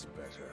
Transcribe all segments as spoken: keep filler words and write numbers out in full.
That's better.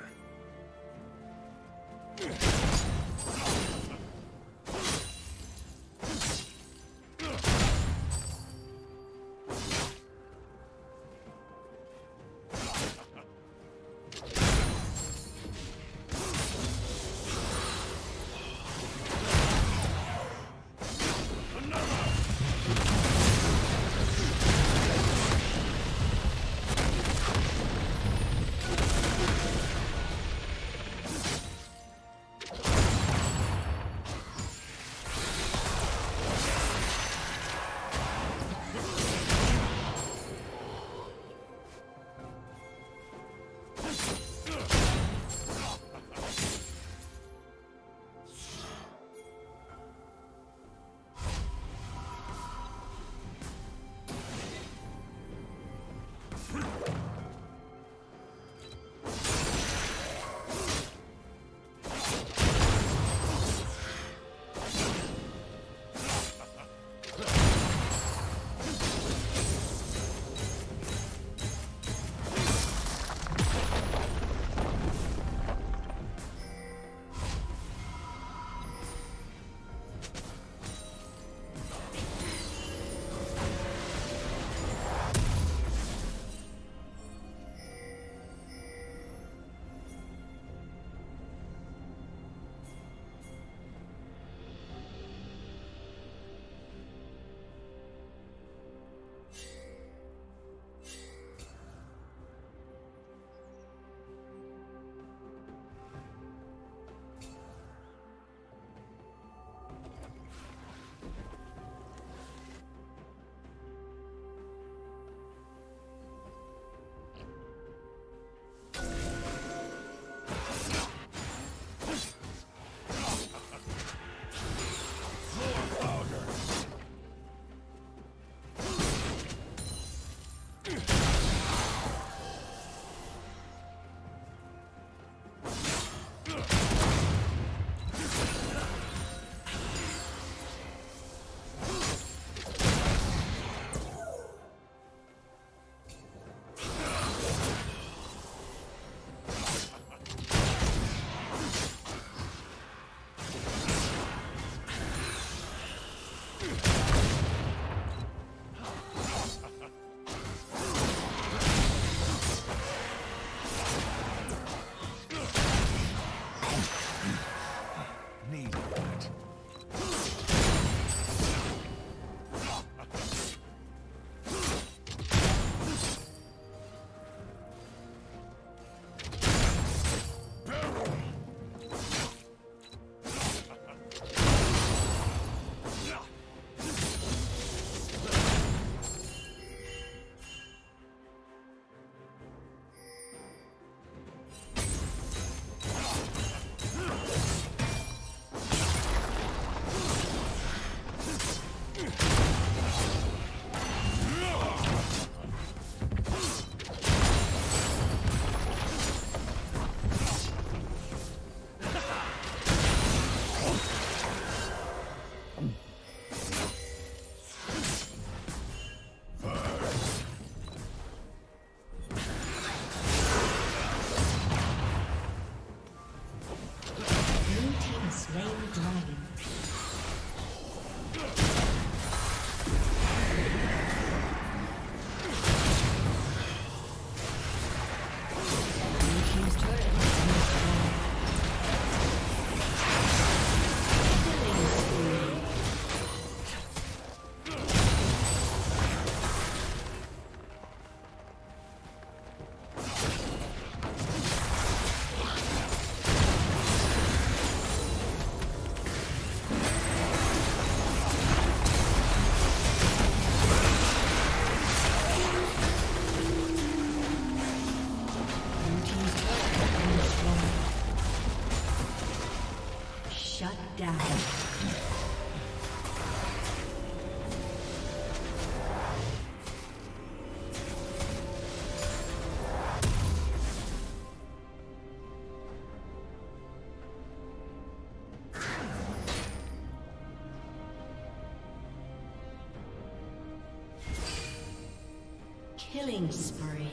Killing spree.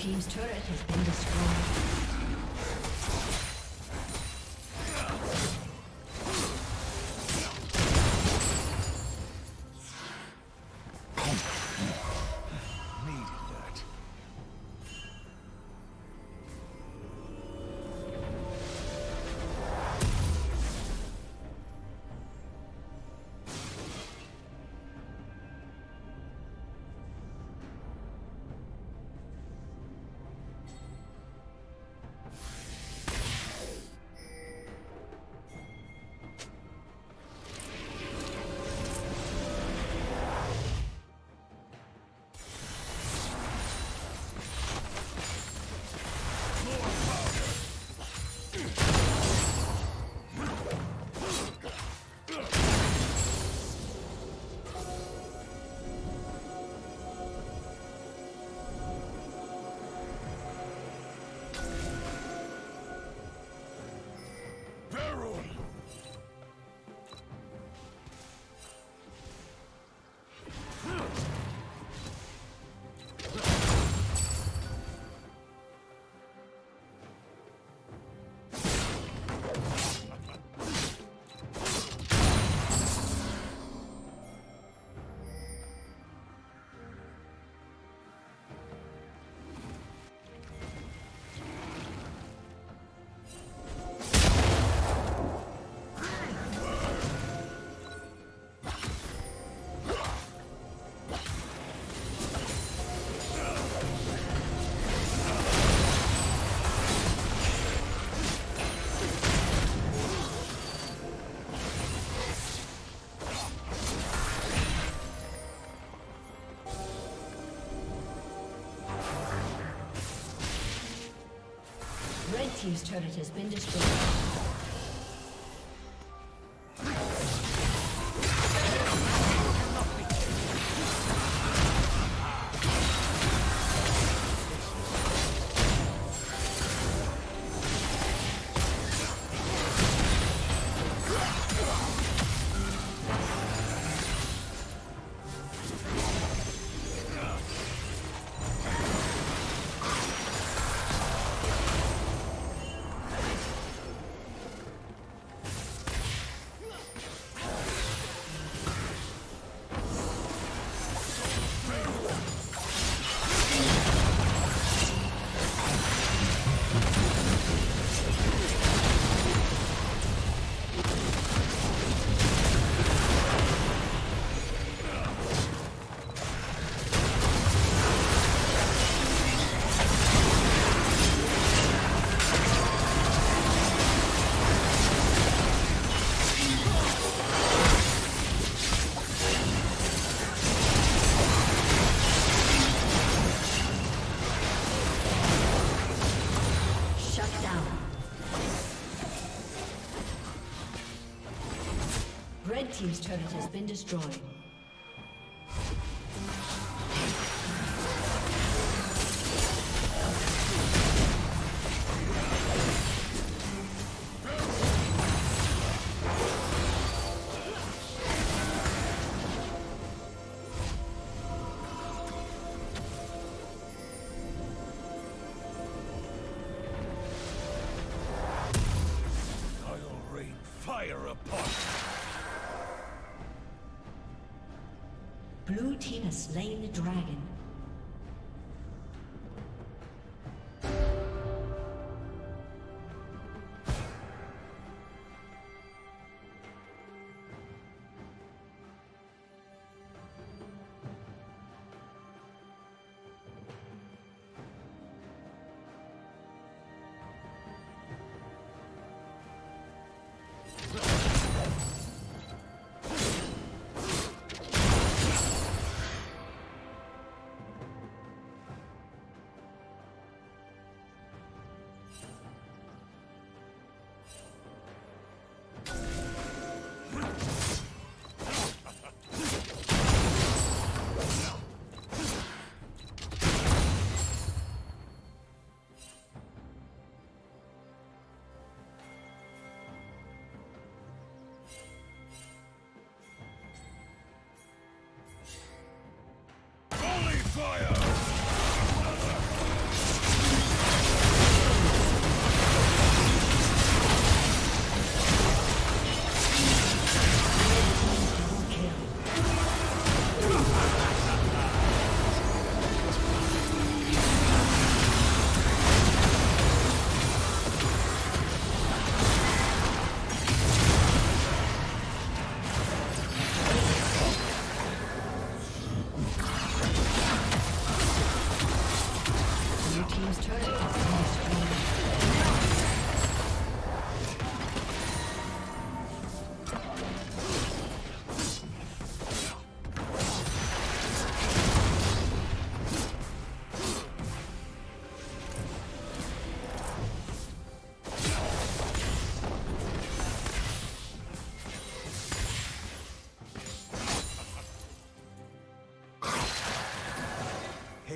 team's turret has been destroyed. Team's turret has been destroyed. Red team's turret has been destroyed. Slain the dragon.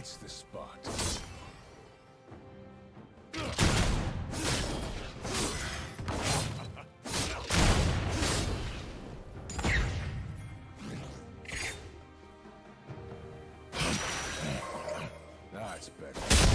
It's the spot. That's better.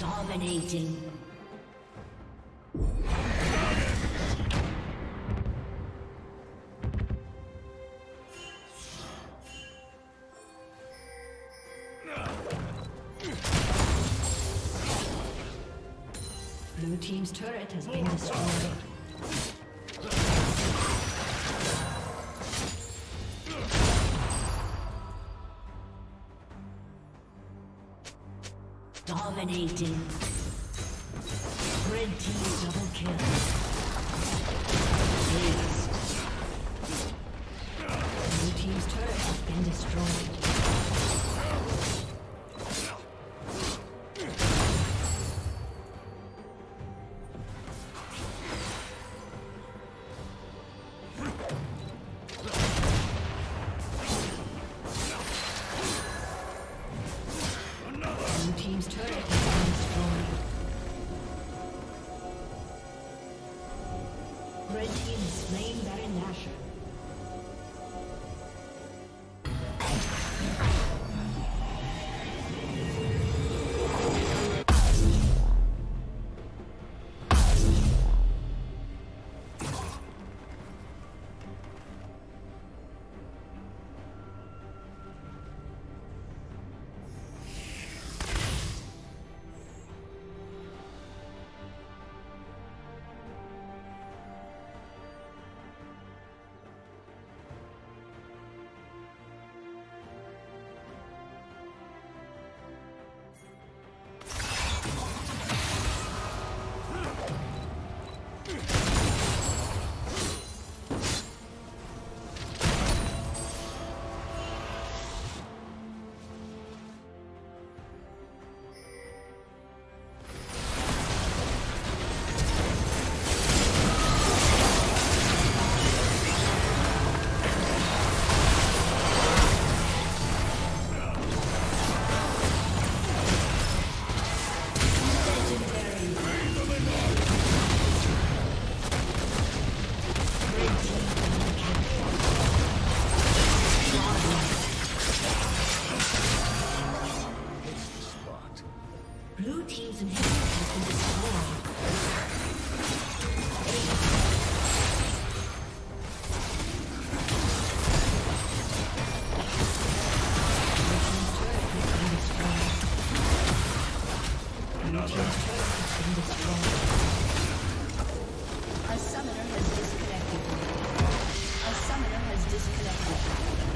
Dominating. Blue team's turret has been destroyed. Dominating. Red team double kill. Yes. Blue team's turret has been destroyed. Red team is slain Baron Nashor. A summoner has disconnected. A summoner has disconnected.